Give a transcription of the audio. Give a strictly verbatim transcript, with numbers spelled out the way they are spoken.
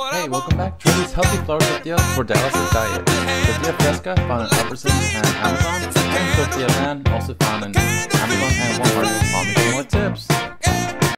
Hey, welcome back to these healthy flour tortillas for Dallas' diet. Tortilla Fresca, found at Albertsons and Amazon, and Tortilla Land, also found in Amazon.